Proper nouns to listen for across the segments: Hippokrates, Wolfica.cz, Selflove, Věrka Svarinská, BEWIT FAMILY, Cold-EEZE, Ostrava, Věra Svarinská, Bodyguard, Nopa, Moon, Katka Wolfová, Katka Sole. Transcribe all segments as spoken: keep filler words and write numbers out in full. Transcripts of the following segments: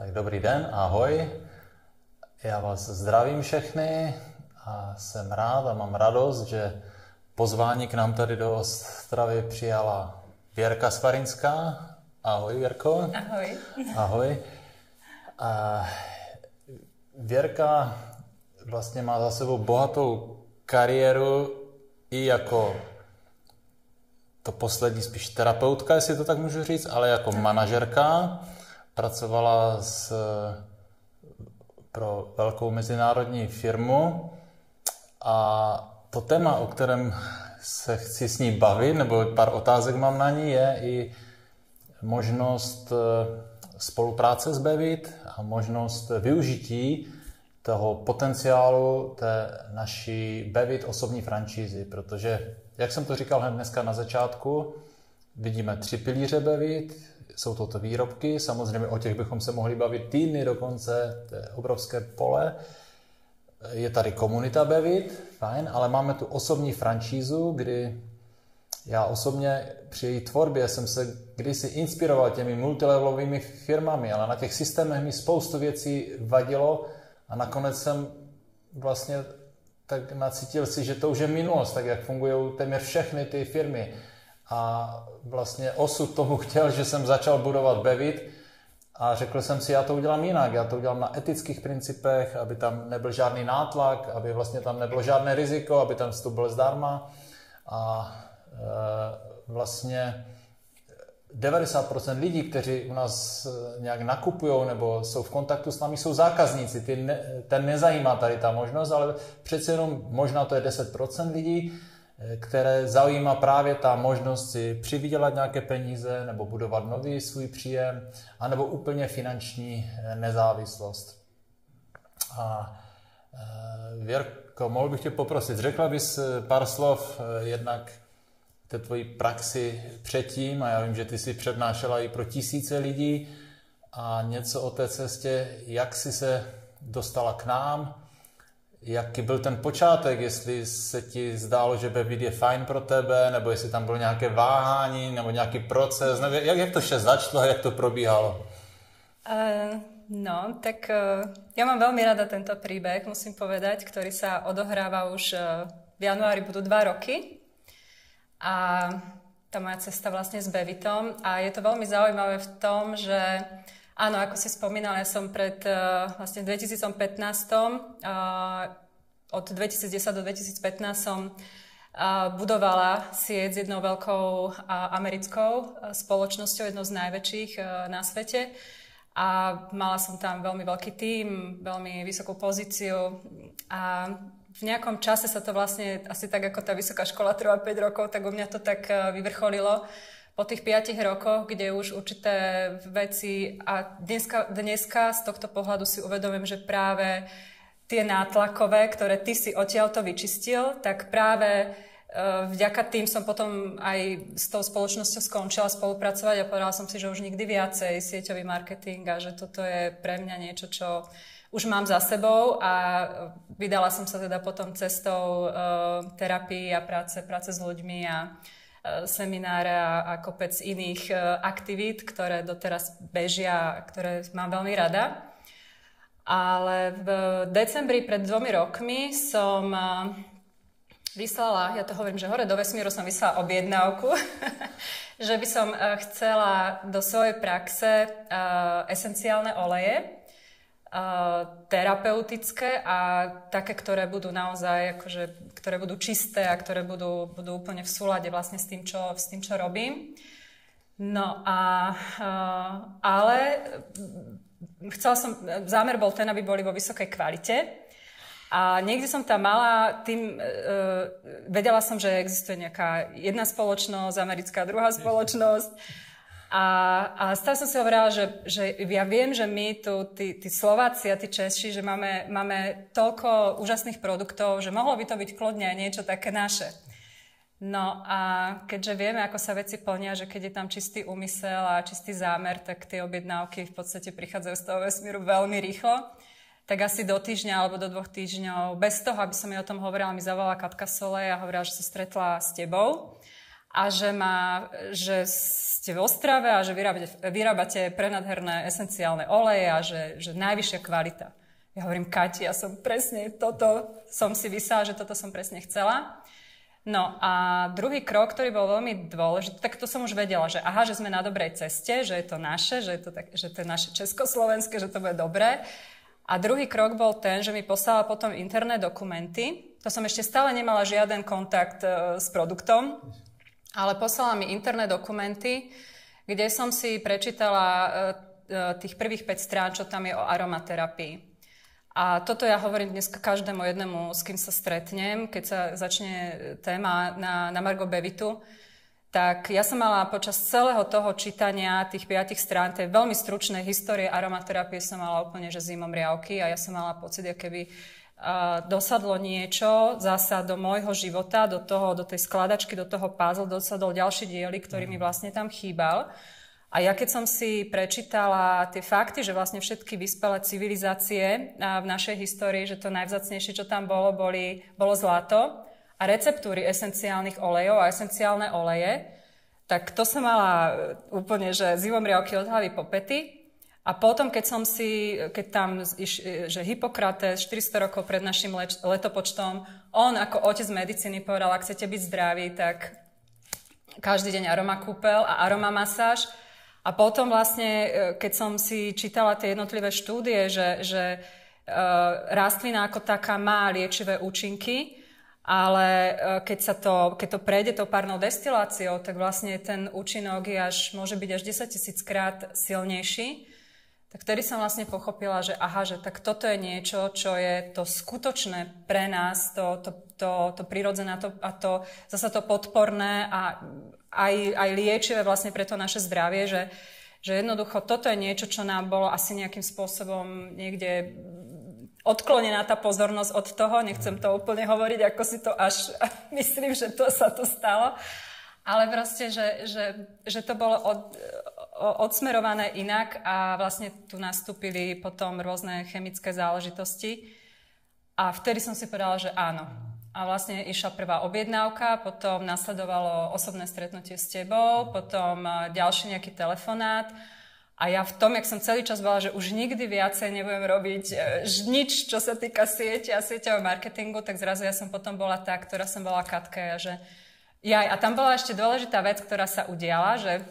Tak dobrý den, ahoj. Já vás zdravím všechny a jsem rád a mám radost, že pozvání k nám tady do Ostravy přijala Věrka Svarinská. Ahoj, Věrko. Ahoj. Ahoj. A Věrka vlastně má za sebou bohatou kariéru i jako to poslední spíš terapeutka, jestli to tak můžu říct, ale jako manažerka. Pracovala s, pro velkou mezinárodní firmu a to téma, o kterém se chci s ní bavit, nebo pár otázek mám na ní, je i možnost spolupráce s BEWIT a možnost využití toho potenciálu té naší BEWIT osobní franšízy, protože, jak jsem to říkal hned dneska na začátku, vidíme tři pilíře BEWIT, jsou toto výrobky, samozřejmě o těch bychom se mohli bavit týdny dokonce, to je obrovské pole. Je tady komunita BEWIT, fajn, ale máme tu osobní franšízu, kdy já osobně při její tvorbě jsem se kdysi inspiroval těmi multilevelovými firmami, ale na těch systémech mi spoustu věcí vadilo a nakonec jsem vlastně tak nacítil si, že to už je minulost, tak jak fungují téměř všechny ty firmy. A vlastně osud tomu chtěl, že jsem začal budovat BEWIT a řekl jsem si, já to udělám jinak, já to udělám na etických principech, aby tam nebyl žádný nátlak, aby vlastně tam nebylo žádné riziko, aby ten vstup byl zdarma. A e, vlastně devadesát procent lidí, kteří u nás nějak nakupují nebo jsou v kontaktu s námi, jsou zákazníci. Ty ne, ten nezajímá tady ta možnost, ale přece jenom možná to je deset procent lidí, které zajímá právě ta možnost si přivydělat nějaké peníze nebo budovat nový svůj příjem, anebo úplně finanční nezávislost. A Věrko, mohl bych tě poprosit, řekla bys pár slov jednak té tvojí praxi předtím, a já vím, že ty jsi přednášela i pro tisíce lidí, a něco o té cestě, jak jsi se dostala k nám, jaký byl ten počátek, jestli se ti zdálo, že BEWIT je fajn pro tebe, nebo jestli tam bylo nějaké váhání, nebo nějaký proces, nebo jak, jak to vše začalo, jak to probíhalo? Uh, no, tak uh, ja mám veľmi rada tento príbeh, musím povedať, ktorý sa odohráva už uh, v januári, budú dva roky. A tá moja cesta vlastne s BEWITom. A je to veľmi zaujímavé v tom, že áno, ako si spomínala, ja som pred uh, vlastne dvetisícpätnásť, uh, od dvetisícdesať do dvetisícpätnásť som uh, budovala sieť s jednou veľkou uh, americkou uh, spoločnosťou, jednou z najväčších uh, na svete. A mala som tam veľmi veľký tím, veľmi vysokú pozíciu. A v nejakom čase sa to vlastne, asi tak ako tá vysoká škola trvá päť rokov, tak u mňa to tak uh, vyvrcholilo. Po tých piatich rokoch, kde už určité veci a dneska, dneska z tohto pohľadu si uvedomím, že práve tie nátlakové, ktoré ty si odtiaľto vyčistil, tak práve e, vďaka tým som potom aj s tou spoločnosťou skončila spolupracovať a povedala som si, že už nikdy viacej sieťový marketing a že toto je pre mňa niečo, čo už mám za sebou, a vydala som sa teda potom cestou e, terapii a práce, práce s ľuďmi a semináre a kopec iných aktivít, ktoré doteraz bežia a ktoré mám veľmi rada. Ale v decembri pred dvomi rokmi som vyslala, ja to hovorím, že hore do vesmíru som vyslala objednávku, že by som chcela do svojej praxe esenciálne oleje, terapeutické a také, ktoré budú naozaj akože, ktoré budú čisté a ktoré budú, budú úplne v súlade vlastne s tým, čo, s tým, čo robím. No a ale chcela som, zámer bol ten, aby boli vo vysokej kvalite. A niekde som tam mala, tým, uh, vedela som, že existuje nejaká jedna spoločnosť, americká druhá spoločnosť. A, a stále som si hovorila, že, že ja viem, že my tu, tí, tí Slováci a tí Češi, že máme, máme toľko úžasných produktov, že mohlo by to byť kľudne aj niečo také naše. No a keďže vieme, ako sa veci plnia, že keď je tam čistý úmysel a čistý zámer, tak tie objednávky v podstate prichádzajú z toho vesmíru veľmi rýchlo, tak asi do týždňa alebo do dvoch týždňov, bez toho, aby som jej o tom hovorila, mi zavolala Katka Sole a hovorila, že sa stretla s tebou. a že, má, že ste v Ostrave a že vyrábate, vyrábate prenadherné esenciálne oleje a že, že najvyššia kvalita. Ja hovorím, Kati, ja som presne toto, som si vysala, že toto som presne chcela. No a druhý krok, ktorý bol veľmi dôležitý, tak to som už vedela, že aha, že sme na dobrej ceste, že je to naše, že je to, tak, že to je naše československé, že to bude dobré. A druhý krok bol ten, že mi poslala potom interné dokumenty. To som ešte stále nemala žiaden kontakt e, s produktom, ale poslala mi interné dokumenty, kde som si prečítala e, e, tých prvých päť strán, čo tam je o aromaterapii. A toto ja hovorím dneska každému jednému, s kým sa stretnem, keď sa začne téma na, na margo Bewitu. Tak ja som mala počas celého toho čítania tých piatich strán tej veľmi stručnej histórie aromaterapie, som mala úplne že zimom riavky a ja som mala pocit, akoby uh, dosadlo niečo zasa do môjho života, do toho, do tej skladačky, do toho puzzle, dosadol ďalší diely, ktorý mi vlastne tam chýbal. A ja keď som si prečítala tie fakty, že vlastne všetky vyspelé civilizácie v našej histórii, že to najvzácnejšie, čo tam bolo, boli, bolo zlato a receptúry esenciálnych olejov a esenciálne oleje, tak to som mala úplne, že zivom riavky od hlavy po pety. A potom, keď som si, keď tam, že Hippokrates štyristo rokov pred našim leč, letopočtom, on ako otec medicíny povedal, ak chcete byť zdraví, tak každý deň aroma kúpel a aroma masáž. A potom vlastne, keď som si čítala tie jednotlivé štúdie, že, že uh, rastlina ako taká má liečivé účinky, ale uh, keď, sa to, keď to prejde tou párnou destiláciou, tak vlastne ten účinok je až, môže byť až desaťtisíckrát silnejší. Tak vtedy som vlastne pochopila, že aha, že tak toto je niečo, čo je to skutočné pre nás, to, to, to, to prirodzené a to, a to zasa to podporné a Aj, aj liečivé vlastne pre to naše zdravie, že, že jednoducho toto je niečo, čo nám bolo asi nejakým spôsobom niekde odklonená tá pozornosť od toho. Nechcem to úplne hovoriť, ako si to až myslím, že to sa to stalo. Ale proste, že, že, že to bolo od, odsmerované inak a vlastne tu nastúpili potom rôzne chemické záležitosti. A vtedy som si povedala, že áno. A vlastne išla prvá objednávka, potom nasledovalo osobné stretnutie s tebou, potom ďalší nejaký telefonát. A ja v tom, jak som celý čas bola, že už nikdy viacej nebudem robiť nič, čo sa týka siete a sieťového marketingu, tak zrazu ja som potom bola tá, ktorá som bola Katka. Že... Jaj, a tam bola ešte dôležitá vec, ktorá sa udiala, že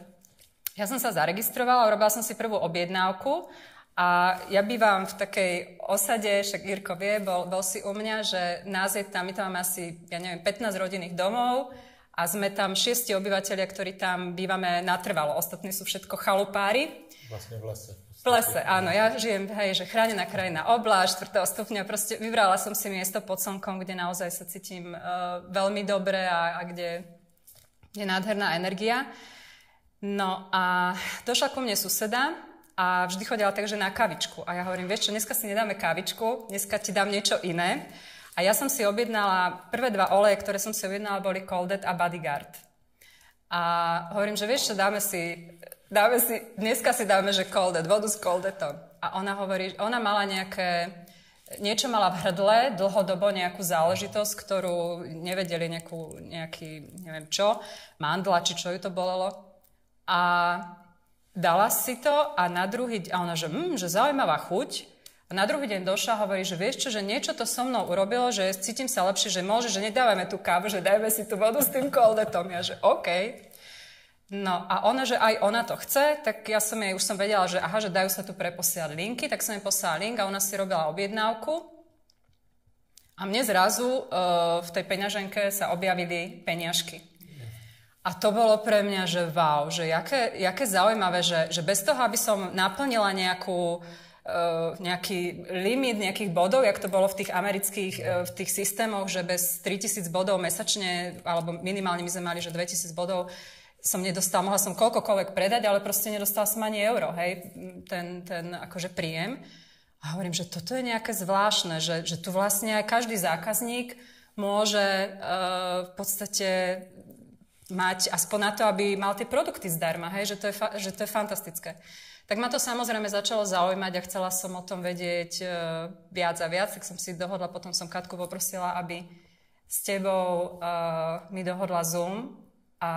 ja som sa zaregistrovala, urobila som si prvú objednávku. A ja bývam v takej osade, však Jirko vie, bol, bol si u mňa, že nás je tam, my tam máme asi, ja neviem, pätnásť rodinných domov a sme tam šiesti obyvateľia, ktorí tam bývame natrvalo. Ostatní sú všetko chalupári. Vlastne v lese. V lese, áno. Ja žijem, hej, že chránená krajina oblasť, štvrtého stupňa. Proste vybrala som si miesto pod slnkom, kde naozaj sa cítim uh, veľmi dobre a, a kde je nádherná energia. No a došla ku mne suseda. A vždy chodila takže na kavičku. A ja hovorím, vieš čo, dneska si nedáme kavičku, dneska ti dám niečo iné. A ja som si objednala, prvé dva oleje, ktoré som si objednala, boli Cold-EEZE a Bodyguard. A hovorím, že vieš čo, dáme si, dáme si dneska si dáme, že Cold-EEZE, vodu s Cold-EEZom. A ona hovorí, ona mala nejaké, niečo mala v hrdle, dlhodobo nejakú záležitosť, ktorú nevedeli nejakú, nejaký, neviem čo, mandla, či čo ju to bolelo. A... Dala si to a na druhý deň, a ona, že, mm, že zaujímavá chuť. A na druhý deň došla a hovorí, že vieš čo, že niečo to so mnou urobilo, že cítim sa lepšie, že môže, že nedávame tú kávu, že dajme si tú vodu s tým Cold-EEZom. Ja, že OK. No a ona, že aj ona to chce, tak ja som jej, už som vedela, že aha, že dajú sa tu preposielať linky, tak som jej poslala link a ona si robila objednávku. A mne zrazu e, v tej peňaženke sa objavili peniažky. A to bolo pre mňa, že wow, že jaké, jaké zaujímavé, že, že bez toho, aby som naplnila nejakú, uh, nejaký limit nejakých bodov, jak to bolo v tých amerických uh, v tých systémoch, že bez tritisíc bodov mesačne, alebo minimálne my sme mali, že dvetisíc bodov, som nedostala, mohla som koľkokoľvek predať, ale proste nedostala som ani euro, hej, ten, ten akože príjem. A hovorím, že toto je nejaké zvláštne, že, že tu vlastne aj každý zákazník môže uh, v podstate... mať aspoň na to, aby mal tie produkty zdarma, hej? Že, to je fa- že to je fantastické. Tak ma to samozrejme začalo zaujímať a chcela som o tom vedieť e, viac a viac, tak som si dohodla, potom som Katku poprosila, aby s tebou e, mi dohodla Zoom a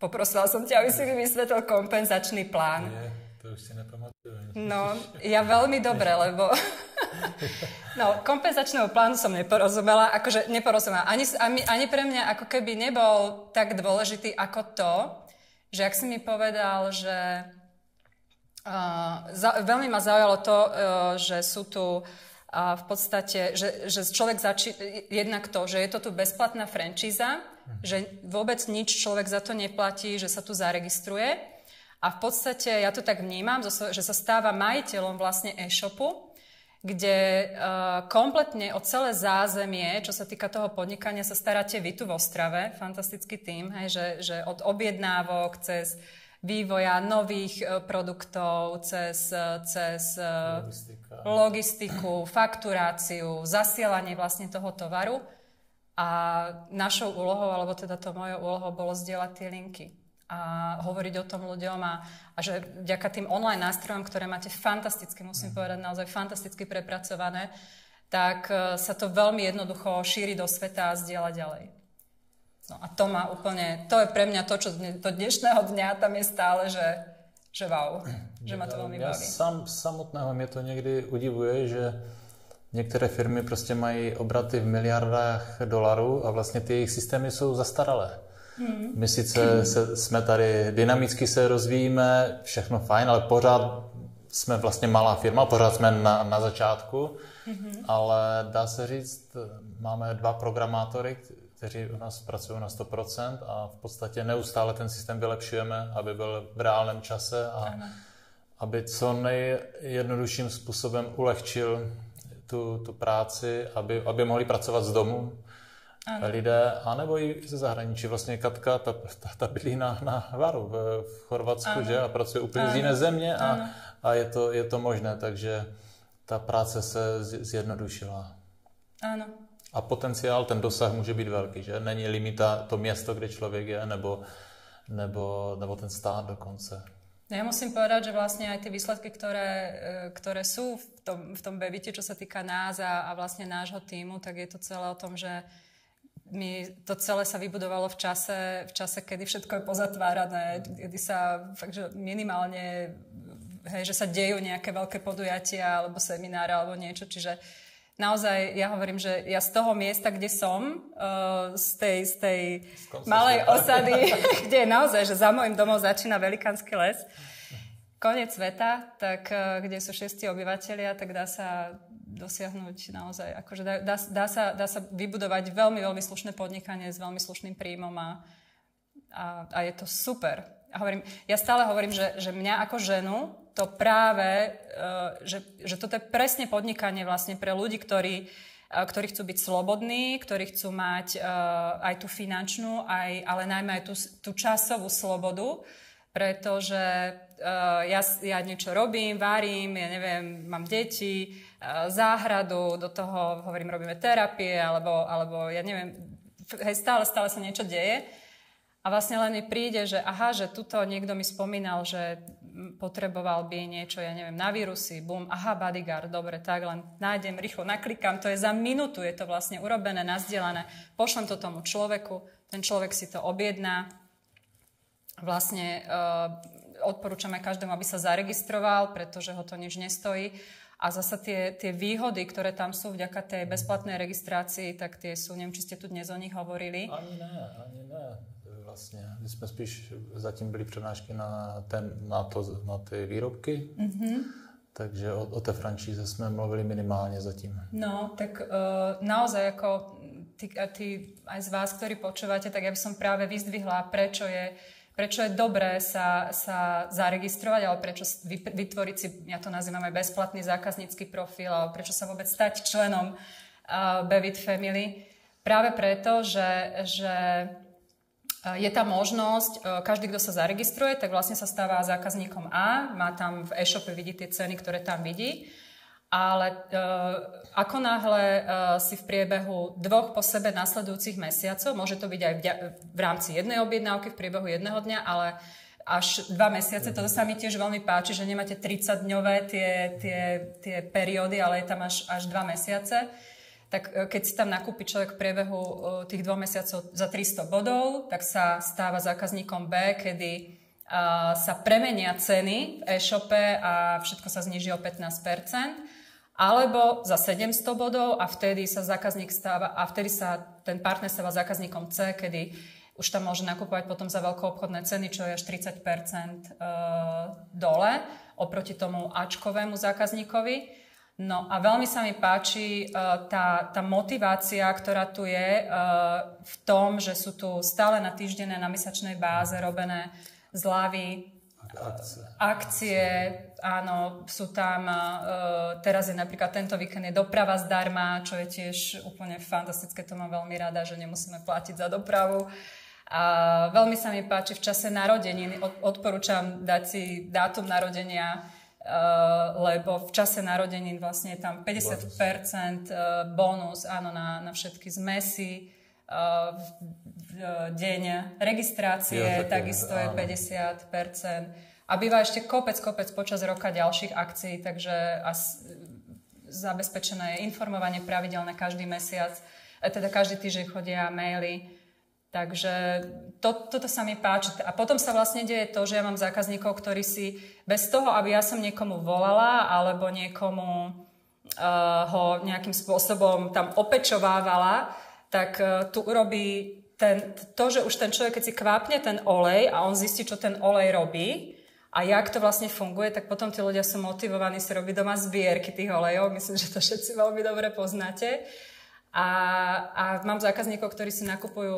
poprosila som ťa, aby si mi vysvetlil kompenzačný plán. Nie, to už si nepamatujem. No, ja veľmi dobre, lebo... No, kompenzačného plánu som neporozumela, akože neporozumela. Ani, ani pre mňa ako keby nebol tak dôležitý ako to, že ak si mi povedal, že uh, za, veľmi ma zaujalo to, uh, že sú tu uh, v podstate, že, že človek začí, jednak to, že je to tu bezplatná frančíza, hm. že vôbec nič človek za to neplatí, že sa tu zaregistruje a v podstate ja to tak vnímam, že sa stáva majiteľom vlastne e-shopu, kde uh, kompletne o celé zázemie, čo sa týka toho podnikania, sa staráte vy tu v Ostrave, fantastický tím, hej, že, že od objednávok cez vývoja nových uh, produktov, cez, cez uh, logistiku, fakturáciu, zasielanie vlastne toho tovaru. A našou úlohou, alebo teda to mojou úlohou, bolo zdieľať tie linky a hovoriť o tom ľuďom a, a že vďaka tým online nástrojom, ktoré máte fantasticky, musím povedať, naozaj fantasticky prepracované, tak sa to veľmi jednoducho šíri do sveta a zdieľa ďalej. No a to má úplne, to je pre mňa to, čo do dnešného dňa tam je stále, že, že wow, že ma to veľmi baví. Ja sam, samotného mě to někdy udivuje, že některé firmy prostě mají obraty v miliardách dolarů a vlastně ty jejich systémy jsou zastaralé. Hmm. My sice se, jsme tady, dynamicky se rozvíjíme, všechno fajn, ale pořád jsme vlastně malá firma, pořád jsme na, na začátku, hmm. ale dá se říct, máme dva programátory, kteří u nás pracují na sto procent a v podstatě neustále ten systém vylepšujeme, aby byl v reálném čase a ano. aby co nejjednodušším způsobem ulehčil tu, tu práci, aby, aby mohli pracovat z domu. Ano. Lidé, anebo i ze zahraničí. Vlastně Katka, ta, ta, ta bydlí na, na Varu v, v Chorvatsku, ano. že? A pracuje úplně ano. z jiné země a, a je, to, je to možné, takže ta práce se zjednodušila. Ano. A potenciál, ten dosah může být velký, že? Není limita to město, kde člověk je, nebo, nebo, nebo ten stát dokonce. Ja musím povedať, že vlastne aj tie výsledky, ktoré, ktoré sú v tom, v tom BEWITe, čo sa týka nás a, a vlastne nášho týmu, tak je to celé o tom, že mi to celé sa vybudovalo v čase, v čase, kedy všetko je pozatvárané, kedy sa takže minimálne, hej, že sa dejú nejaké veľké podujatia alebo semináre alebo niečo, čiže naozaj ja hovorím, že ja z toho miesta, kde som, uh, z tej, z tej malej osady, kde je naozaj, že za môjim domom začína velikánsky les, koniec sveta, tak uh, kde sú šesti obyvateľia, tak dá sa dosiahnuť naozaj, akože dá, dá, dá, sa, dá sa vybudovať veľmi, veľmi slušné podnikanie s veľmi slušným príjmom a, a, a je to super. A hovorím, ja stále hovorím, že, že mňa ako ženu to práve, uh, že, že toto je presne podnikanie vlastne pre ľudí, ktorí, uh, ktorí chcú byť slobodní, ktorí chcú mať uh, aj tú finančnú, aj, ale najmä aj tú, tú časovú slobodu, pretože uh, ja, ja niečo robím, varím, ja neviem, mám deti, uh, záhradu, do toho hovorím, robíme terapie, alebo, alebo ja neviem, hej, stále, stále sa niečo deje. A vlastne len mi príde, že aha, že tuto niekto mi spomínal, že potreboval by niečo, ja neviem, na vírusy, bum, aha, Bodyguard, dobre, tak len nájdem, rýchlo naklikám, to je za minútu, je to vlastne urobené, nazdielané, pošlem to tomu človeku, ten človek si to objedná. Vlastne uh, odporúčame každému, aby sa zaregistroval, pretože ho to nič nestojí. A zasa tie, tie výhody, ktoré tam sú vďaka tej bezplatnej registrácii, tak tie sú, neviem, či ste tu dnes o nich hovorili. Ani ne, ani ne. Vlastne, my sme spíš zatím byli přednášky na, ten, na, to, na tie výrobky, mm-hmm. takže o, o té franšíze sme mluvili minimálne zatím. No, tak uh, naozaj ako tí, tí aj z vás, ktorí počúvate, tak ja by som práve vyzdvihla, prečo je Prečo je dobré sa, sa zaregistrovať, ale prečo vytvoriť si, ja to nazývam aj bezplatný zákaznícky profil, ale prečo sa vôbec stať členom uh, BEWIT Family. Práve preto, že, že je tá možnosť, uh, každý, kto sa zaregistruje, tak vlastne sa stáva zákazníkom A, má tam v e-shope, vidí tie ceny, ktoré tam vidí, ale uh, ako náhle uh, si v priebehu dvoch po sebe nasledujúcich mesiacov, môže to byť aj v, v rámci jednej objednávky, v priebehu jedného dňa, ale až dva mesiace, toto sa mi tiež veľmi páči, že nemáte tridsaťdňové tie, tie, tie periódy, ale je tam až, až dva mesiace, tak keď si tam nakúpi človek v priebehu tých dvoch mesiacov za tristo bodov, tak sa stáva zákazníkom B, kedy sa premenia ceny v e-shope a všetko sa zniží o pätnásť percent, alebo za sedemsto bodov a vtedy sa zákazník stáva, a vtedy sa ten partner stáva zákazníkom C, kedy už tam môže nakupovať potom za veľkoobchodné ceny, čo je až tridsať percent dole oproti tomu Ačkovému zákazníkovi. No a veľmi sa mi páči tá, tá motivácia, ktorá tu je v tom, že sú tu stále na týždennej, na mesačnej báze robené zľavy, Akcie. Akcie, áno, sú tam, teraz je napríklad tento víkend je doprava zdarma, čo je tiež úplne fantastické, to mám veľmi rada, že nemusíme platiť za dopravu. A veľmi sa mi páči v čase narodení, odporúčam dať si dátum narodenia, lebo v čase narodení vlastne je tam päťdesiat percent bonus, áno, na, na všetky zmesi. Deň registrácie, ja, takisto je päťdesiat percent. A býva ešte kopec, kopec počas roka ďalších akcií, takže zabezpečené je informovanie pravidelné každý mesiac, teda každý týždeň chodia maily. Takže to, toto sa mi páči. A potom sa vlastne deje to, že ja mám zákazníkov, ktorí si bez toho, aby ja som niekomu volala alebo niekomu uh, ho nejakým spôsobom tam opečovávala, tak tu urobí ten, to, že už ten človek, keď si kvápne ten olej a on zistí, čo ten olej robí a jak to vlastne funguje, tak potom tí ľudia sú motivovaní si robiť doma zbierky tých olejov. Myslím, že to všetci veľmi dobre poznáte. A, a mám zákazníkov, ktorí si nakupujú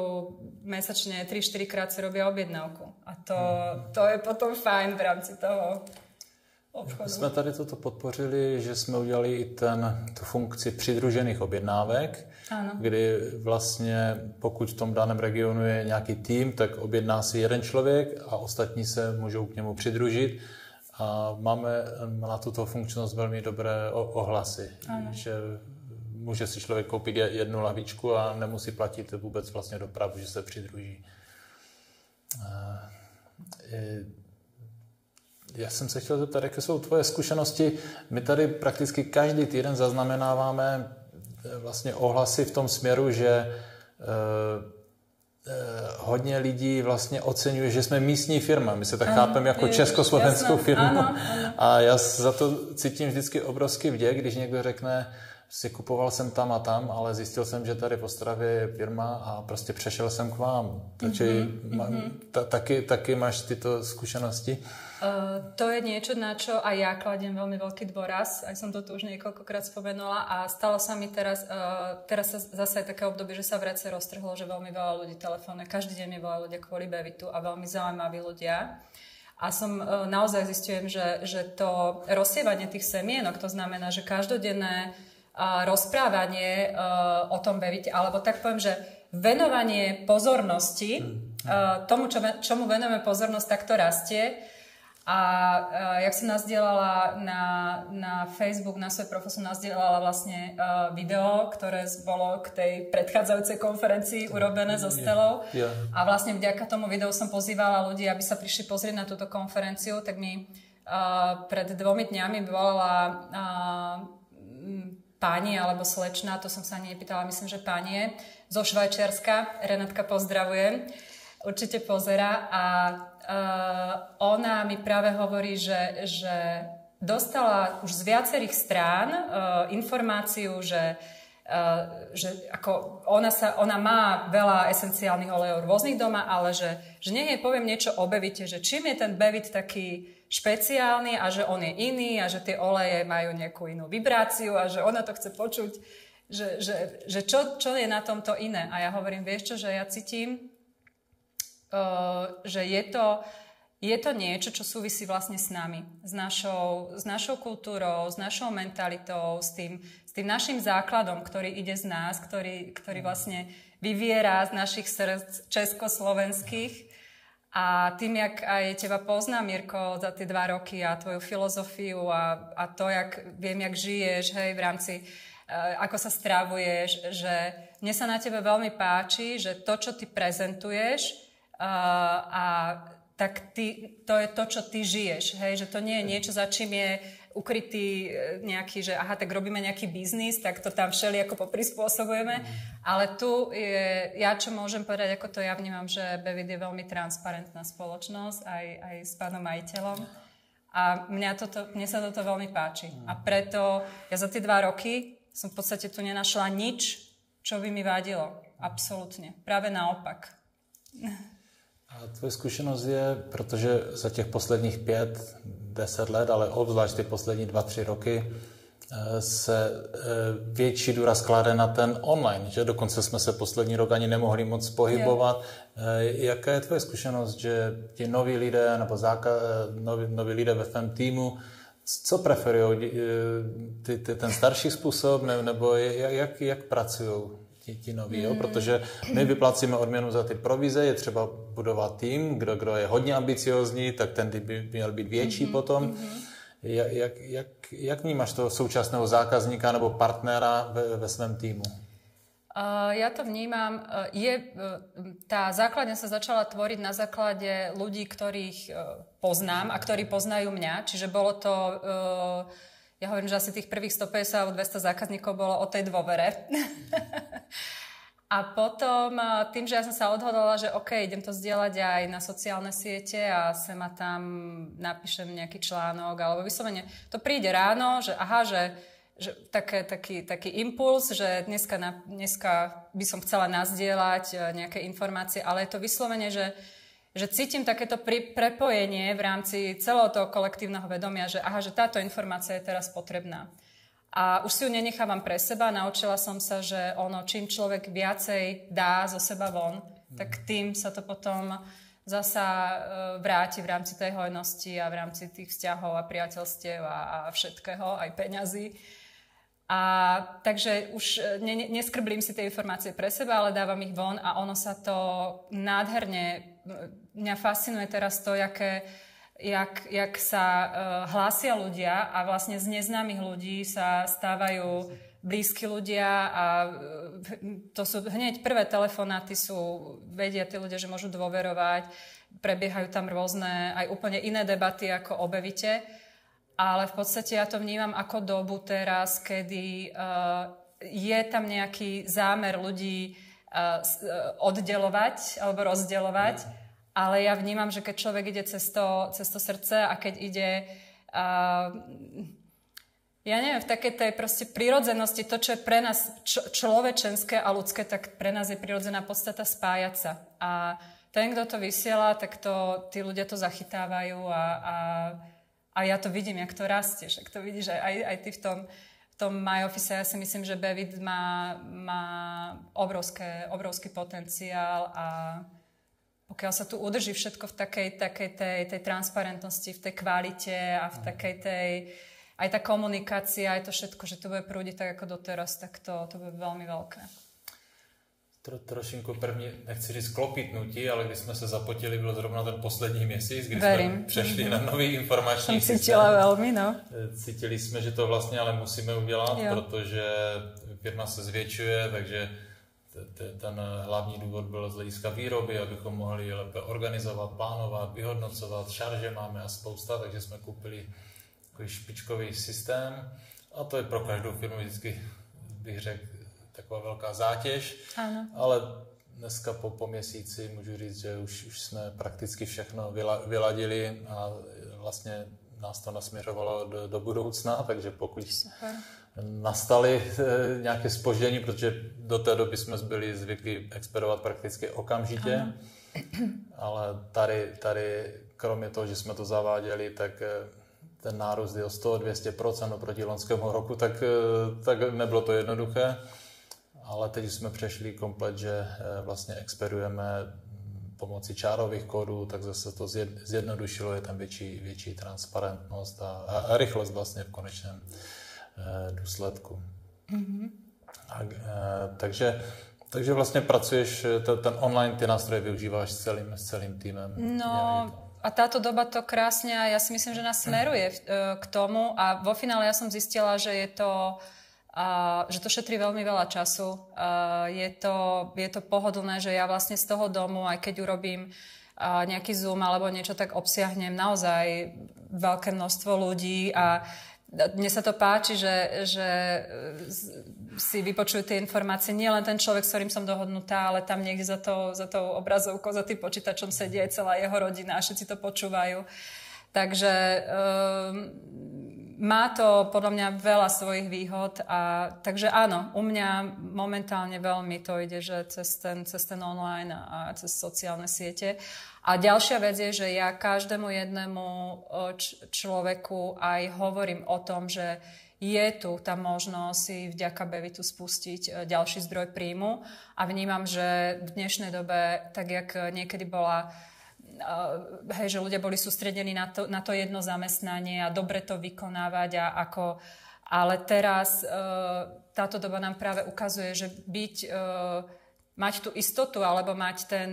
mesačne tri štyri krát si robia objednávku. A to, to je potom fajn v rámci toho obchodu. My jsme tady toto podpořili, že jsme udělali i ten, tu funkci přidružených objednávek, ano. Kdy vlastně pokud v tom daném regionu je nějaký tým, tak objedná si jeden člověk a ostatní se můžou k němu přidružit. A máme na tuto funkčnost velmi dobré ohlasy, ano. Že může si člověk koupit jednu lahvičku a nemusí platit vůbec vlastně dopravu, že se přidruží. E, Já jsem se chtěl zeptat, jaké jsou tvoje zkušenosti. My tady prakticky každý týden zaznamenáváme vlastně ohlasy v tom směru, že eh, eh, hodně lidí vlastně oceňuje, že jsme místní firma. My se tak chápeme jako je, československou jasná, firmu. Ano, ano. A já za to cítím vždycky obrovský vděk, když někdo řekne, si kupoval jsem tam a tam, ale zjistil jsem, že tady v Ostravě je firma a prostě přešel jsem k vám. Takže mm-hmm, ma, mm-hmm. ta, taky, taky máš tyto zkušenosti? Uh, to je niečo, na čo aj ja kladiem veľmi veľký dôraz. Aj som to tu už niekoľkokrát spomenula a stalo sa mi teraz, uh, teraz sa zase je také obdobie, že sa v rece roztrhlo, že veľmi veľa ľudí telefónne. Každý deň mi volá ľudia kvôli Bewitu a veľmi zaujímaví ľudia. A som uh, naozaj zistujem, že, že to rozsievanie tých semienok, to znamená, že každodenné a rozprávanie uh, o tom Bewite, alebo tak poviem, že venovanie pozornosti uh, tomu, čo, čomu venujeme pozornosť, tak to rastie. A uh, jak som nazdielala na, na Facebook, na svoj profil som nazdielala vlastne uh, video, ktoré bolo k tej predchádzajúcej konferencii urobené so Stelou. Yeah. Yeah. A vlastne vďaka tomu videu som pozývala ľudí, aby sa prišli pozrieť na túto konferenciu. Tak mi uh, pred dvomi dňami volala uh, pani alebo slečna, to som sa ani nepýtala, myslím, že pani zo Švajčiarska, Renátka pozdravujem, určite pozera a uh, ona mi práve hovorí, že, že dostala už z viacerých strán uh, informáciu, že, uh, že ako ona, sa, ona má veľa esenciálnych olejov rôznych doma, ale že, že nech jej poviem niečo o Bewite, že čím je ten Bewit taký špeciálny a že on je iný a že tie oleje majú nejakú inú vibráciu a že ona to chce počuť, že, že, že čo, čo je na tomto iné. A ja hovorím, vieš čo, že ja cítim, uh, že je to, je to niečo, čo súvisí vlastne s nami, s našou, s našou kultúrou, s našou mentalitou, s tým, s tým našim základom, ktorý ide z nás, ktorý, ktorý vlastne vyviera z našich srdc československých. A tým, jak aj teba poznám, Mirko, za tie dva roky a tvoju filozofiu a, a to, jak viem, jak žiješ, hej, v rámci, e, ako sa stravuješ, že mne sa na tebe veľmi páči, že to, čo ty prezentuješ, e, a tak ty, to je to, čo ty žiješ, hej, že to nie je niečo, za čím je ukrytý nejaký, že aha, tak robíme nejaký biznis, tak to tam všeli ako poprispôsobujeme. Ale tu je, ja čo môžem povedať, ako to ja vnímam, že BEWIT je veľmi transparentná spoločnosť aj, aj s pánom majiteľom. A mňa toto, mne sa toto veľmi páči. A preto ja za tie dva roky som v podstate tu nenašla nič, čo by mi vadilo. Absolutně. Právě naopak. A tvoje zkušenost je, protože za těch posledních pět, deset let, ale obzvlášť ty poslední dva, tři roky, se větší důraz klade na ten online, že dokonce jsme se poslední rok ani nemohli moc pohybovat. Je. Jaká je tvoje zkušenost, že ti noví lidé nebo zákaz, noví, noví lidé ve svém týmu, co preferují? Ty, ty, ten starší způsob ne, nebo jak, jak, jak pracují? Ti noví, jo? Protože my vyplácíme odměnu za ty provize, je třeba budovat tým, kdo, kdo je hodně ambiciózní, tak ten tým by měl být větší mm-hmm, potom. Mm-hmm. Jak, jak, jak vnímáš toho současného zákazníka nebo partnera ve, ve svém týmu? Uh, ja to vnímam, je, tá základňa sa začala tvoriť na základe ľudí, ktorých poznám a ktorí poznajú mňa, čiže bolo to... Uh, Ja hovorím, že asi tých prvých stopäťdesiat alebo dvesto zákazníkov bolo o tej dôvere. A potom tým, že ja som sa odhodlala, že OK, idem to zdieľať aj na sociálne siete a sem a tam napíšem nejaký článok alebo vyslovene. To príde ráno, že aha, že, že také, taký, taký impuls, že dneska, na, dneska by som chcela nazdieľať nejaké informácie, ale je to vyslovene, že že cítim takéto prepojenie v rámci celého toho kolektívneho vedomia, že aha, že táto informácia je teraz potrebná. A už si ju nenechávam pre seba, naučila som sa, že ono, čím človek viacej dá zo seba von, tak tým sa to potom zasa vráti v rámci tej hojnosti a v rámci tých vzťahov a priateľstiev a, a všetkého, aj peňazí. A takže už ne, neskrblím si tie informácie pre seba, ale dávam ich von a ono sa to nádherne... Mňa fascinuje teraz to, jaké, jak, jak sa uh, hlásia ľudia a vlastne z neznámych ľudí sa stávajú blízky ľudia a to sú hneď prvé telefonáty sú, vedia tí ľudia, že môžu dôverovať, prebiehajú tam rôzne aj úplne iné debaty ako o BEWITe. Ale v podstate ja to vnímam ako dobu teraz, kedy uh, je tam nejaký zámer ľudí uh, oddelovať alebo rozdeľovať. Ale ja vnímam, že keď človek ide cez to, cez to srdce a keď ide... Uh, ja neviem, v takej tej proste prirodzenosti, to, čo je pre nás č- človečenské a ľudské, tak pre nás je prirodzená podstata spájať sa. A ten, kto to vysiela, tak to, tí ľudia to zachytávajú a... a A ja to vidím, jak to rastieš, jak to vidíš aj, aj ty v tom, v tom my office. Ja si myslím, že BEWIT má, má obrovské, obrovský potenciál a pokiaľ sa tu udrží všetko v takej, takej tej, tej transparentnosti, v tej kvalite a v takej tej, aj tá komunikácia, aj to všetko, že to bude prúdiť tak ako doteraz, tak to, to bude veľmi veľké. Tro, trošinku první, nechci říct klopitnutí, ale když jsme se zapotili, bylo zrovna ten poslední měsíc, když Verím. jsme přešli na nový informační systém. Cítila velmi, no. Cítili jsme, že to vlastně ale musíme udělat, jo. Protože firma se zvětšuje, takže ten hlavní důvod byl z hlediska výroby, abychom mohli lépe organizovat, plánovat, vyhodnocovat, šarže máme a spousta, takže jsme koupili takový špičkový systém a to je pro každou firmu vždycky, bych řekl, taková velká zátěž, ano. Ale dneska po, po měsíci můžu říct, že už, už jsme prakticky všechno vyla, vyladili a vlastně nás to nasměřovalo do, do budoucna, takže pokud Super. nastaly e, nějaké zpoždění, protože do té doby jsme byli zvyklí experovat prakticky okamžitě, ano. Ale tady, tady kromě toho, že jsme to zaváděli, tak e, ten nárůst je o sto až dvě stě procent oproti loňskému roku, tak, e, tak nebylo to jednoduché. Ale teď jsme přešli komplet, že vlastně experujeme pomocí čárových kódů, tak zase to zjednodušilo, je tam větší, větší transparentnost a, a rychlost vlastně v konečném důsledku. Mm-hmm. A, takže, takže vlastně pracuješ, ten online, ty nástroje využíváš s celým, s celým týmem. No a táto doba to krásně, já si myslím, že nás smeruje k tomu a vo finále já jsem zjistila, že je to... A že to šetrí veľmi veľa času. A je to, je to pohodlné, že ja vlastne z toho domu, aj keď urobím nejaký Zoom alebo niečo, tak obsiahnem naozaj veľké množstvo ľudí a Mne sa to páči, že, že si vypočujú tie informácie nie len ten človek, s ktorým som dohodnutá, ale tam niekde za, to, za tou obrazovkou, za tým počítačom sedí aj celá jeho rodina a všetci to počúvajú. Takže um, má to podľa mňa veľa svojich výhod. A, takže áno, u mňa momentálne veľmi to ide, že cez ten, cez ten online a cez sociálne siete. A ďalšia vec je, že ja každému jednému č- človeku aj hovorím o tom, že je tu tá možnosť si vďaka Bewitu spustiť ďalší zdroj príjmu. A vnímam, že v dnešnej dobe, tak jak niekedy bola, hej, že ľudia boli sústredení na to, na to jedno zamestnanie a dobre to vykonávať a ako... Ale teraz táto doba nám práve ukazuje, že byť, mať tú istotu alebo mať ten...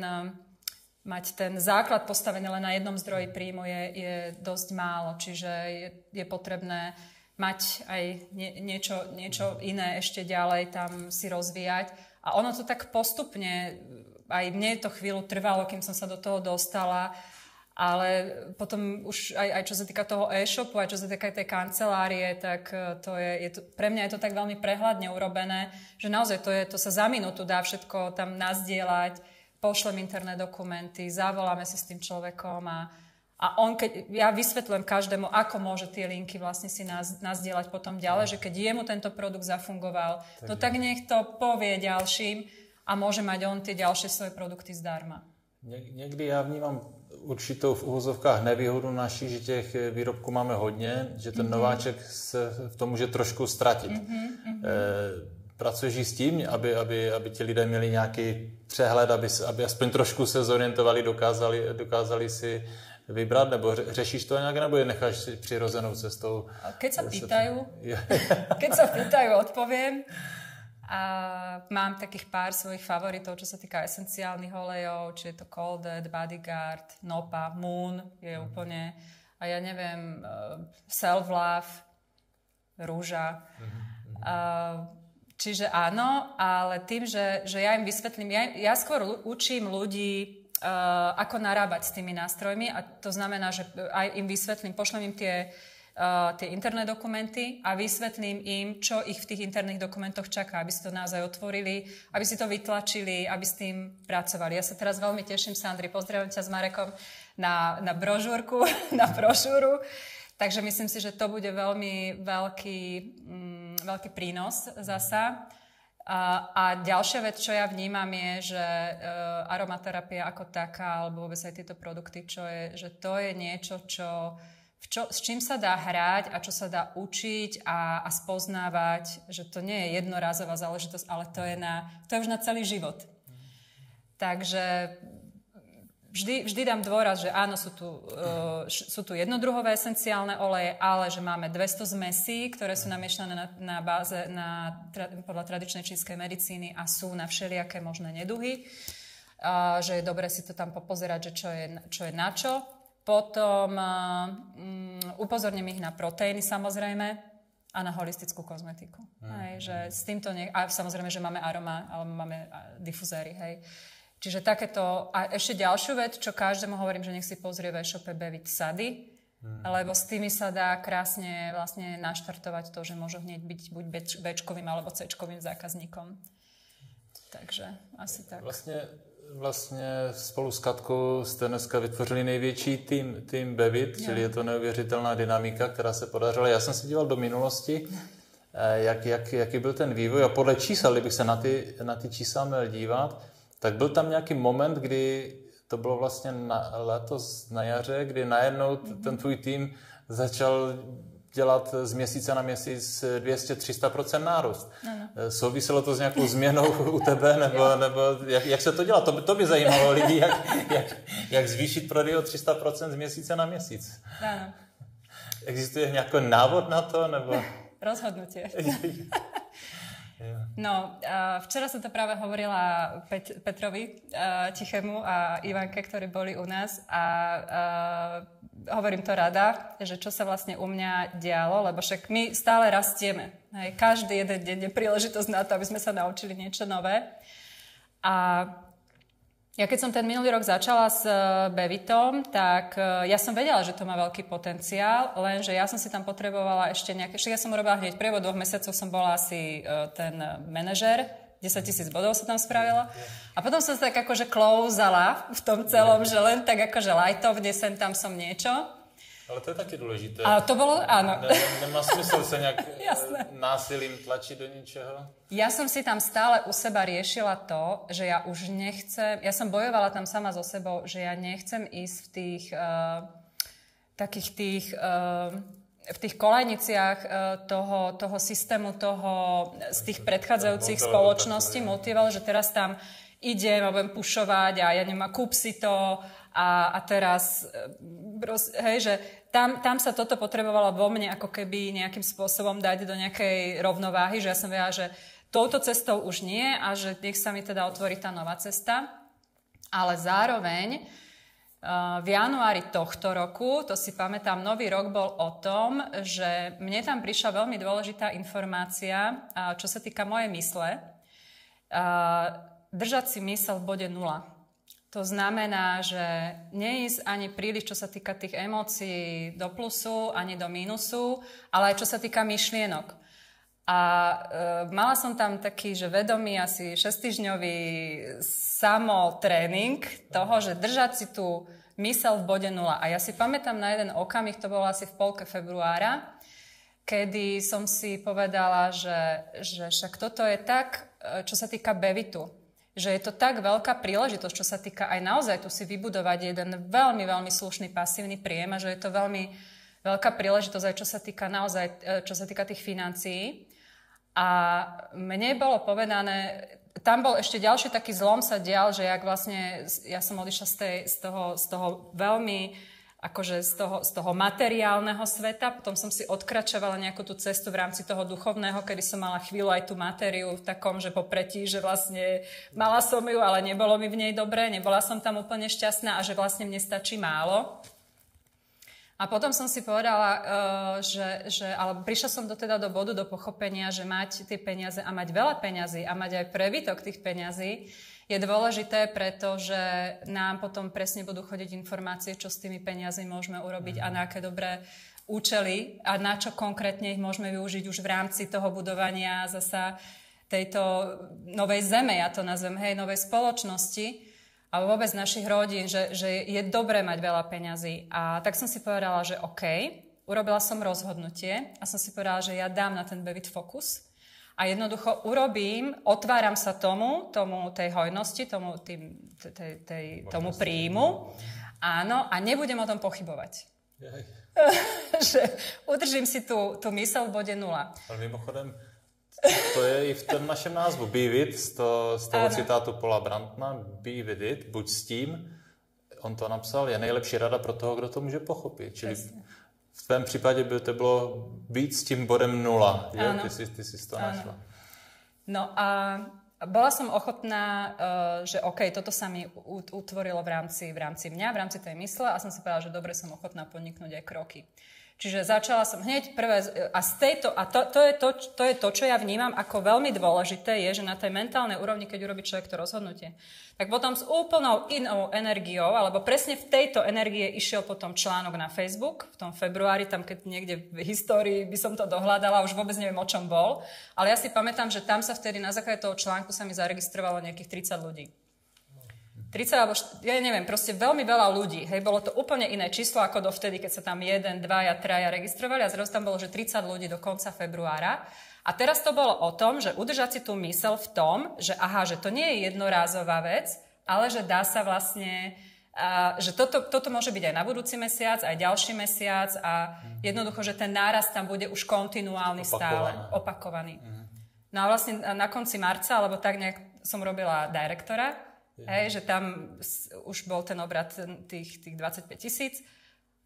Mať ten základ postavený len na jednom zdroji príjmu je, je dosť málo. Čiže je, je potrebné mať aj nie, niečo, niečo iné ešte ďalej tam si rozvíjať. A ono to tak postupne, aj mne to chvíľu trvalo, kým som sa do toho dostala, ale potom už aj, aj čo sa týka toho e-shopu, aj čo sa týka tej kancelárie, tak to je, je to, pre mňa je to tak veľmi prehľadne urobené, že naozaj to, je, to sa za minútu dá všetko tam nazdieľať. Pošlem interné dokumenty, zavoláme si s tým človekom a, a on keď, ja vysvetľujem každému, ako môže tie linky vlastne si naz, nazdieľať potom ďalej, že keď jemu tento produkt zafungoval, tak to je. Tak nech to povie ďalším a môže mať on tie ďalšie svoje produkty zdarma. Někdy já vnímám určitou v uvozovkách nevýhodu naší, že těch výrobků máme hodně, že ten mm-hmm. nováček se v tom může trošku ztratit. Mm-hmm, mm-hmm. E- Pracuješ s tím, aby, aby, aby ti lidé měli nějaký přehled, aby, aby aspoň trošku se zorientovali, dokázali, dokázali si vybrat, nebo řešíš to nějak, nebo je necháš si přirozenou cestou? Keď se pýtají, keď se pýtají, odpovím. A mám takých pár svojich favoritov, čo sa týka esenciálnych olejov, či je to Cold-EEZE, Bodyguard, Nopa, Moon je úplne, a ja neviem, Selflove, Růža. A čiže áno, ale tým, že, že ja im vysvetlím, ja, ja skôr učím ľudí, uh, ako narábať s tými nástrojmi a to znamená, že aj im vysvetlím, pošlem im tie, uh, tie interné dokumenty a vysvetlím im, čo ich v tých interných dokumentoch čaká, aby si to naozaj otvorili, aby si to vytlačili, aby s tým pracovali. Ja sa teraz veľmi teším, Sandri, pozdravím ťa s Marekom na, na brožúrku, na brožúru. Takže myslím si, že to bude veľmi veľký, mm, veľký prínos zasa. A, a ďalšia vec, čo ja vnímam, je, že e, aromaterapia ako taká, alebo vôbec aj tieto produkty, čo je, že to je niečo, čo, v čo, s čím sa dá hrať a čo sa dá učiť a, a spoznávať, že to nie je jednorázová záležitosť, ale to je, na, to je už na celý život. Takže... Vždy, vždy dám dôraz, že áno, sú tu, uh, sú tu jednodruhové esenciálne oleje, ale že máme dvesto zmesí, ktoré sú namiešané na, na báze na, tra, podľa tradičnej čínskej medicíny a sú na všelijaké možné neduhy. Uh, že je dobre si to tam popozerať, že čo je, čo je na čo. Potom uh, um, upozorním ich na proteíny samozrejme a na holistickú kozmetiku. Mm. Hej, že s týmto nie, a samozrejme, že máme aroma, alebo máme difuzéry, hej. Čiže takéto... A ešte ďalšiu vec, čo každému hovorím, že nech si pozrie v e-shope BEWIT sady, hmm. lebo s tými sa dá krásne vlastne naštartovať to, že môžu hneď byť buď B-čkovým alebo C-čkovým zákazníkom. Takže asi tak. Vlastne, vlastne spolu s Katkou jste dneska vytvořili největší tým, tým BEWIT, čili je to neuvěřitelná dynamika, která se podařila. Já jsem se díval do minulosti, jak, jak, jaký byl ten vývoj a podle čísel, kdybych se na ty, na ty čísla měl dívat, tak byl tam nějaký moment, kdy to bylo vlastně na, letos na jaře, kdy najednou mm-hmm. ten tvůj tým začal dělat z měsíce na měsíc dvě stě až tři sta procent nárůst. Mm-hmm. Souviselo to s nějakou změnou u tebe, nebo, nebo jak, jak se to dělá? To, to by zajímalo lidi, jak, jak, jak zvýšit prodej o tři sta procent z měsíce na měsíc. Ano. Existuje nějaký návod na to? Nebo... Rozhodnutí. Yeah. No, včera som to práve hovorila Pet- Petrovi uh, Tichemu a Ivanke, ktorí boli u nás a uh, hovorím to rada, že čo sa vlastne u mňa dialo, lebo však my stále rastieme. Hej, každý jeden deň je príležitosť na to, aby sme sa naučili niečo nové. A Ja keď som ten minulý rok začala s Bewitom, tak ja som vedela, že to má veľký potenciál, lenže ja som si tam potrebovala ešte nejaké... Ešte ja som urobila hneď prievod, dvoch mesiacov som bola asi ten manažer, desaťtisíc bodov som tam spravila. A potom som sa tak akože klouzala v tom celom, že len tak akože lightovne sem tam som niečo. Ale to je taky důležité. Ale to bylo, ano. Ne, nemá smysl se nějak násilím tlačit do ničeho. Já jsem si tam stále u seba riešila to, že já už nechcem, já jsem bojovala tam sama so sebou, že já nechcem ísť v tých uh, takých tých uh, v tých kolejniciach uh, toho, toho systému, toho z tých predchádzajúcich spoločností multival, že teraz tam idem a budem pušovať a ja nemám, kúp si to a, a teraz, hej, že tam, tam sa toto potrebovalo vo mne ako keby nejakým spôsobom dať do nejakej rovnováhy, že ja som vedela, že touto cestou už nie a že nech sa mi teda otvorí tá nová cesta. Ale zároveň v januári tohto roku, to si pamätám, nový rok bol o tom, že mne tam prišla veľmi dôležitá informácia, čo sa týka mojej mysle. Držať si mysel v bode nula. To znamená, že neísť ani príliš, čo sa týka tých emócií, do plusu, ani do mínusu, ale aj čo sa týka myšlienok. A e, mala som tam taký, že vedomý asi šesťtýždňový samotréning toho, že držať si tú myseľ v bode nula. A ja si pamätám na jeden okamih, to bolo asi v polke februára, kedy som si povedala, že, že však toto je tak, čo sa týka Bewitu, že je to tak veľká príležitosť, čo sa týka aj naozaj tu si vybudovať jeden veľmi, veľmi slušný pasívny príjem a že je to veľmi veľká príležitosť aj čo sa týka naozaj, čo sa týka tých financií. A mne bolo povedané, tam bol ešte ďalší taký zlom sa dial, že jak vlastne, ja som odišla z, tej, z, toho, z toho veľmi, akože z toho, z toho materiálneho sveta, potom som si odkračovala nejakú tú cestu v rámci toho duchovného, kedy som mala chvíľu aj tú materiu v takom, že popretí, že vlastne mala som ju, ale nebolo mi v nej dobre, nebola som tam úplne šťastná a že vlastne mne stačí málo. A potom som si povedala, že, že ale prišla som do, teda do bodu, do pochopenia, že mať tie peniaze a mať veľa peňazí a mať aj prebytok tých peňazí je dôležité, pretože nám potom presne budú chodiť informácie, čo s tými peniazmi môžeme urobiť a na aké dobré účely a na čo konkrétne ich môžeme využiť už v rámci toho budovania zasa tejto novej zeme, ja to nazvem, hej, novej spoločnosti. A vôbec našich rodín, že, že je dobré mať veľa peňazí. A tak som si povedala, že OK, urobila som rozhodnutie a som si povedala, že ja dám na ten Bewit fokus a jednoducho urobím, otváram sa tomu, tomu tej hojnosti, tomu, tým, tej, tej, tomu príjmu, áno, a nebudem o tom pochybovať. Že udržím si tú, tú myseľ v bode nula. Ale mimochodem, to je i v tom našem názvu. Be with, z toho, z toho citátu Paula Brandtna. Be with it, buď s tím. On to napsal, je nejlepší rada pro toho, kdo to může pochopit. Čili Jasne. V tvém případě by to bylo být s tím bodem nula. Ty jsi, ty jsi to ano. našla. No a bola som ochotná, že OK, toto sa mi utvorilo v rámci, v rámci mňa, v rámci tej mysle a som si povedala, že dobre, som ochotná podniknúť aj kroky. Čiže začala som hneď prvé a, z tejto, a to, to, je to, to je to, čo ja vnímam ako veľmi dôležité, je, že na tej mentálnej úrovni, keď urobí človek to rozhodnutie, tak potom s úplnou inou energiou, alebo presne v tejto energie išiel potom článok na Facebook, v tom februári, tam keď niekde v histórii by som to dohľadala, už vôbec neviem, o čom bol, ale ja si pamätám, že tam sa vtedy na základe toho článku sa mi zaregistrovalo nejakých tridsať ľudí. tridsať alebo, ja neviem, proste veľmi veľa ľudí. Hej, bolo to úplne iné číslo ako dovtedy, keď sa tam jeden, dvaja, traja registrovali a zrazu tam bolo, že tridsať ľudí do konca februára. A teraz to bolo o tom, že udržať si tú myseľ v tom, že aha, že to nie je jednorázová vec, ale že dá sa vlastne, a, že toto, toto môže byť aj na budúci mesiac, aj ďalší mesiac a jednoducho, že ten nárast tam bude už kontinuálny, stále opakovaný. Mhm. No a vlastne na konci marca, alebo tak nejak som robila direktora, hej, že tam už bol ten obrat tých, tých dvadsaťpäť tisíc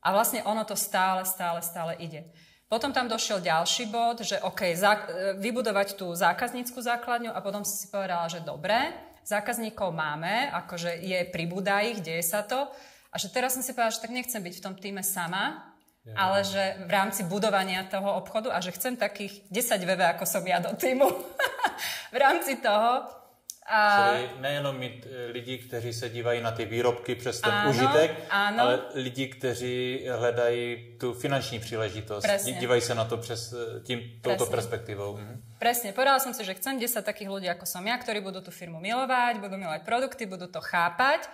a vlastne ono to stále, stále, stále ide. Potom tam došiel ďalší bod, že OK, zá, vybudovať tú zákaznícku základňu a potom som si povedala, že dobre, zákazníkov máme, akože je, pribúda ich, deje sa to a že teraz som si povedala, že tak nechcem byť v tom týme sama, ja, ale že v rámci budovania toho obchodu a že chcem takých desať vé vé, ako som ja do týmu v rámci toho, A... nejenom mít lidi, kteří se dívají na ty výrobky přes ten ano, užitek, ano. ale lidi, kteří hledají tu finanční příležitost. Presne. Dívají se na to přes tím, touto perspektivou. Mhm. Presne, povedala som si, že chcem desať takých ľudí, ako som ja, ktorí budú tú firmu milovať, budú milovať produkty, budú to chápať.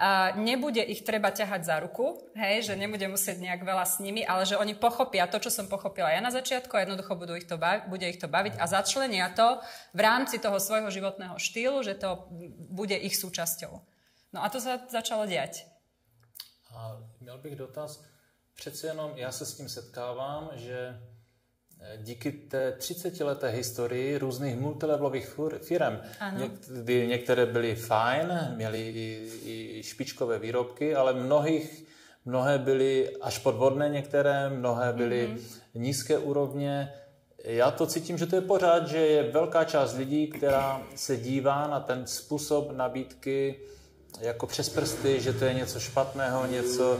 A nebude ich treba ťahať za ruku, hej, že nebude musieť nejak veľa s nimi, ale že oni pochopia to, čo som pochopila ja na začiatku a jednoducho budú ich to baviť, bude ich to baviť a začlenia to v rámci toho svojho životného štýlu, že to bude ich súčasťou. No a to sa začalo diať. A měl bych dotaz, přece jenom já se s tím setkávám, že díky té třicetileté historii různých multilevelových firem. Někdy, některé byly fajn, měly i, i špičkové výrobky, ale mnohých, mnohé byly až podvodné některé, mnohé byly mm-hmm. nízké úrovně. Já to cítím, že to je pořád, že je velká část lidí, která se dívá na ten způsob nabídky jako přes prsty, že to je něco špatného, něco...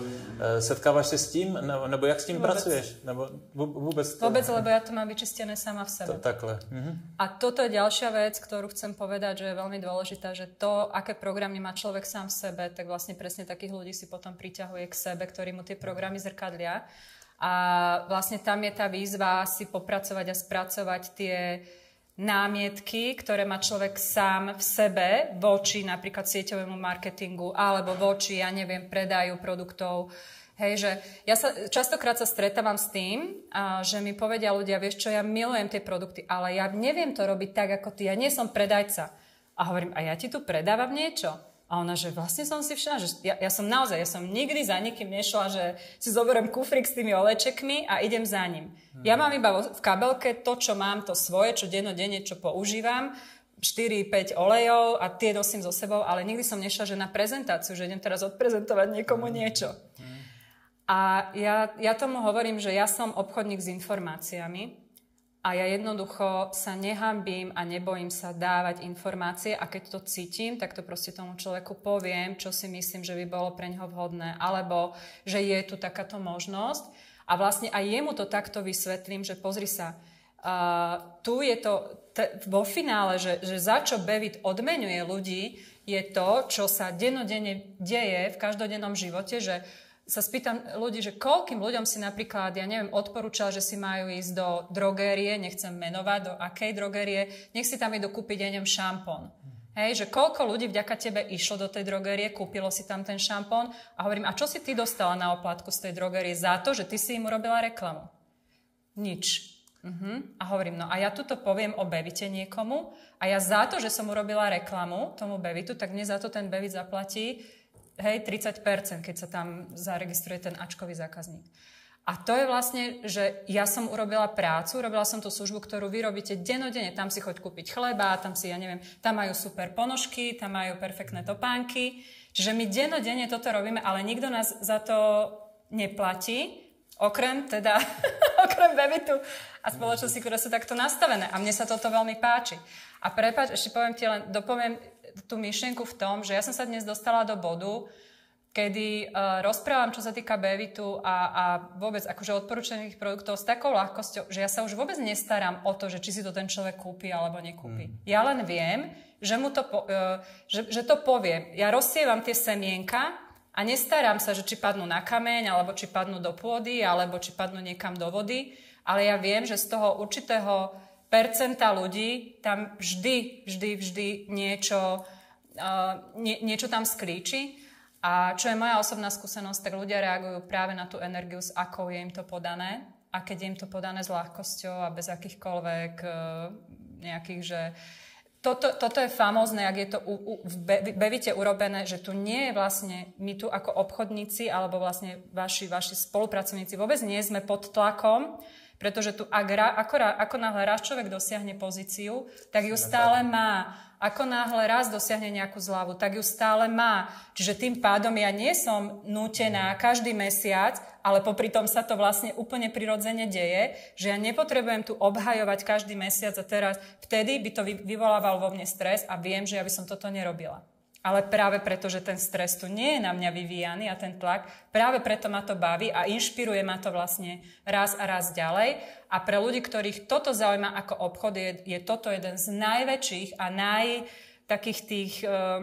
Setkáváš se s tím? Nebo, nebo jak s tím vůbec pracuješ? Nebo vůbec to... Vůbec, lebo já to mám vyčistené sama v sebe. To, takhle. Mhm. A toto je další věc, kterou chcem povedať, že je velmi důležitá, že to, aké programy má člověk sám v sebe, tak vlastně přesně takých lidí si potom přiťahuje k sebe, ktorí mu ty programy zrkadlia. A vlastně tam je ta výzva si popracovať a spracovať tie námietky, ktoré má človek sám v sebe voči napríklad sieťovému marketingu alebo voči, ja neviem, predaju produktov. Hej, že ja sa častokrát sa stretávam s tým, a, že mi povedia ľudia, vieš čo, ja milujem tie produkty, ale ja neviem to robiť tak, ako ty, ja nie som predajca. A hovorím, a ja ti tu predávam niečo. A ona, že vlastne som si všimla, že ja, ja som naozaj, ja som nikdy za nikým nešla, že si zoberiem kufrík s tými olečekmi a idem za ním. Hmm. Ja mám iba v kabelke to, čo mám, to svoje, čo dennodenne, čo používam, štyri päť olejov a tie nosím so sebou, ale nikdy som nešla, že na prezentáciu, že idem teraz odprezentovať niekomu niečo. Hmm. A ja, ja tomu hovorím, že ja som obchodník s informáciami. A ja jednoducho sa nehanbím a nebojím sa dávať informácie a keď to cítim, tak to proste tomu človeku poviem, čo si myslím, že by bolo pre ňoho vhodné, alebo že je tu takáto možnosť. A vlastne aj jemu to takto vysvetlím, že pozri sa, uh, tu je to t- vo finále, že, že za čo BEWIT odmenuje ľudí, je to, čo sa dennodenne deje v každodennom živote, že sa spýtam ľudí, že koľkým ľuďom si napríklad, ja neviem, odporúčal, že si majú ísť do drogérie, nechcem menovať, do akej drogérie, nech si tam idú kúpiť, ja neviem, šampón. Hej, že koľko ľudí vďaka tebe išlo do tej drogérie, kúpilo si tam ten šampón a hovorím, a čo si ty dostala na oplátku z tej drogérie za to, že ty si im urobila reklamu? Nič. Uh-huh. A hovorím, no a ja tuto poviem o BEWITe niekomu a ja za to, že som urobila reklamu tomu BEWITu, tak mne za to ten BEWIT zaplatí hej, tridsať percent, keď sa tam zaregistruje ten ačkový zákazník. A to je vlastne, že ja som urobila prácu, robila som tú službu, ktorú vy robíte dennodenne. Tam si choď kúpiť chleba, tam si, ja neviem, tam majú super ponožky, tam majú perfektné topánky. Čiže my dennodenne toto robíme, ale nikto nás za to neplatí, okrem teda, okrem BEWITu a spoločnosti, ktoré sú takto nastavené. A mne sa toto veľmi páči. A prepáč, ešte poviem ti len, dopoviem tú myšlienku v tom, že ja som sa dnes dostala do bodu, kedy uh, rozprávam, čo sa týka BEWITu a, a vôbec akože odporúčaných produktov s takou ľahkosťou, že ja sa už vôbec nestarám o to, že či si to ten človek kúpi alebo nekúpi. Mm. Ja len viem, že, mu to po, uh, že, že to poviem. Ja rozsievam tie semienka a nestarám sa, že či padnú na kameň, alebo či padnú do pôdy, alebo či padnú niekam do vody, ale ja viem, že z toho určitého percenta ľudí tam vždy, vždy, vždy niečo, uh, nie, niečo tam skríči. A čo je moja osobná skúsenosť, tak ľudia reagujú práve na tú energiu, s akou je im to podané. A keď je im to podané s ľahkosťou a bez akýchkoľvek uh, nejakých, že... Toto, toto je famózne, ak je to u, u, v BEWITe urobené, že tu nie je vlastne, my tu ako obchodníci, alebo vlastne vaši, vaši spolupracovníci vôbec nie sme pod tlakom, pretože tu ako, ako náhle raz človek dosiahne pozíciu, tak ju stále má. Ako náhle raz dosiahne nejakú zľavu, tak ju stále má. Čiže tým pádom ja nie som nútená každý mesiac, ale popri tom sa to vlastne úplne prirodzene deje, že ja nepotrebujem tu obhajovať každý mesiac a teraz vtedy by to vyvolával vo mne stres a viem, že ja by som toto nerobila. Ale práve preto, že ten stres tu nie je na mňa vyvíjaný a ten tlak, práve preto ma to baví a inšpiruje ma to vlastne raz a raz ďalej. A pre ľudí, ktorých toto zaujíma ako obchod, je, je toto jeden z najväčších a naj, takých tých uh,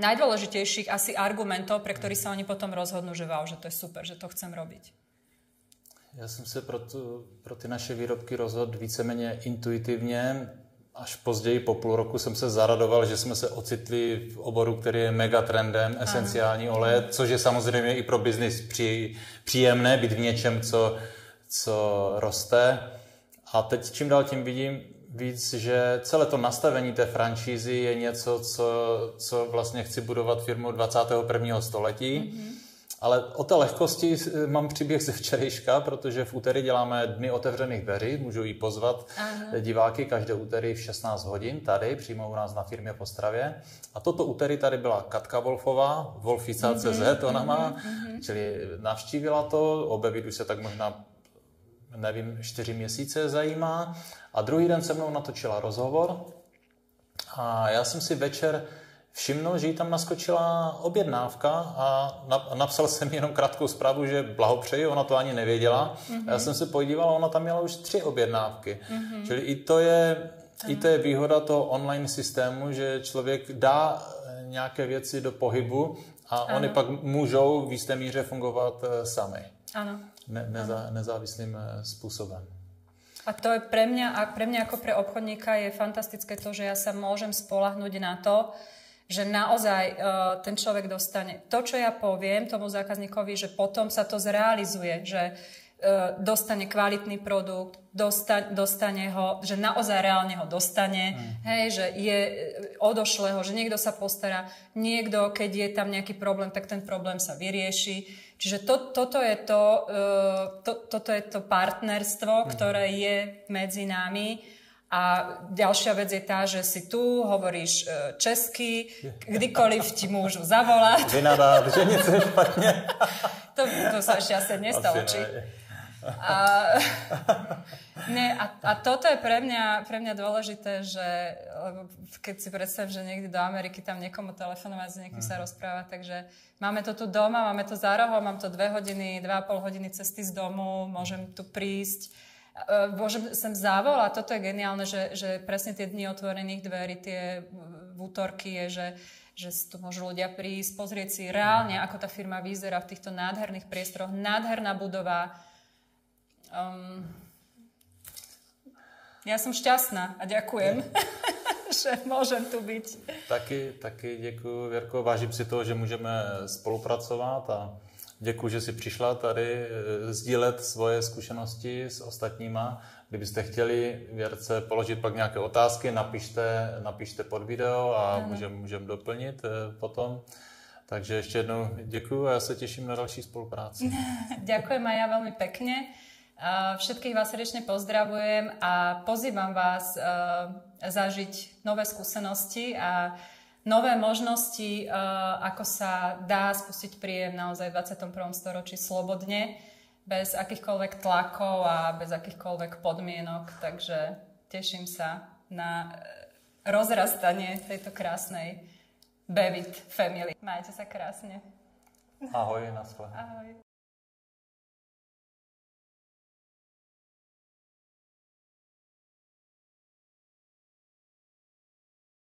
najdôležitejších asi argumentov, pre ktorých sa oni potom rozhodnú, že wow, že to je super, že to chcem robiť. Já jsem se pro, tu, pro ty naše výrobky rozhodl víceméně intuitivně. Až později, po půl roku, jsem se zaradoval, že jsme se ocitli v oboru, který je megatrendem, esenciální oleje, což je samozřejmě i pro biznis při, příjemné, být v něčem, co, co roste. A teď čím dál tím vidím víc, že celé to nastavení té franšízy je něco, co, co vlastně chci budovat firmu dvacátého prvního století. Mm-hmm. Ale o té lehkosti mám příběh ze včerejška, protože v úterý děláme dny otevřených dveří, můžu jí pozvat Aha. diváky každé úterý v šestnáct hodin tady, přímo u nás na firmě v Ostravě. A toto úterý tady byla Katka Wolfová, Wolfica tečka cz, mm-hmm. ona má, mm-hmm. čili navštívila to, o BEWITu se tak možná, nevím, čtyři měsíce zajímá. A druhý den se mnou natočila rozhovor a já jsem si večer všimnul, že jí tam naskočila objednávka a napsal jsem jenom krátkou zprávu, že blahopřeji, ona to ani nevěděla. Mm-hmm. Já jsem se podíval a ona tam měla už tři objednávky. Mm-hmm. Čili i to, je, i to je výhoda toho online systému, že člověk dá nějaké věci do pohybu a ano. oni pak můžou v jisté míře fungovat sami. Ano. Ne, neza, ano. Nezávislým způsobem. A to je pre mňa, a pre mňa jako pre obchodníka je fantastické to, že ja sa môžem spolahnuť na to, že naozaj uh, ten človek dostane to, čo ja poviem tomu zákazníkovi, že potom sa to zrealizuje, že uh, dostane kvalitný produkt, dosta, dostane ho, že naozaj reálne ho dostane, mm. hej, že je odošle ho, že niekto sa postará, niekto, keď je tam nejaký problém, tak ten problém sa vyrieši. Čiže to, toto, je to, uh, to, toto je to partnerstvo, mm. ktoré je medzi nami. A ďalšia vec je tá, že si tu hovoríš česky, kdykoliv ti môžu zavolať. Vynadáť, že nic je špatne. To, to sa ešte asi nestalo. Či... A, ne, a, a toto je pre mňa, pre mňa dôležité, že keď si predstavím, že niekde do Ameriky tam niekomu telefonovať, s niekým sa rozprávať, takže máme to tu doma, máme to za rohom, mám to dve hodiny, dva a pol hodiny cesty z domu, môžem tu prísť. Bože, sem zavolať, toto je geniálne, že, že presne tie dni otvorených dverí, tie v útorky je, že, že tu môžu ľudia prísť, pozrieť si reálne, ako tá firma vyzerá v týchto nádherných priestoroch, nádherná budova. Um, ja som šťastná a ďakujem, že môžem tu byť. Taky, taky ďakujem, Vierko, vážim si toho, že môžeme spolupracovať a děkuji, že jsi přišla tady sdílet svoje zkušenosti s ostatníma. Kdybyste chtěli Věrce položit pak nějaké otázky, napište, napište pod video a můžeme můžem doplnit potom. Takže ještě jednou děkuji a já se těším na další spolupráci. Ďakujem a já velmi pekne. Všetkých vás srdečne pozdravujem a pozývam vás zažiť nové skúsenosti a nové možnosti, ako sa dá spustiť príjem naozaj v dvadsiatom prvom storočí slobodne, bez akýchkoľvek tlakov a bez akýchkoľvek podmienok. Takže teším sa na rozrastanie tejto krásnej BEWIT Family. Majte sa krásne. Ahoj, naschle. Ahoj.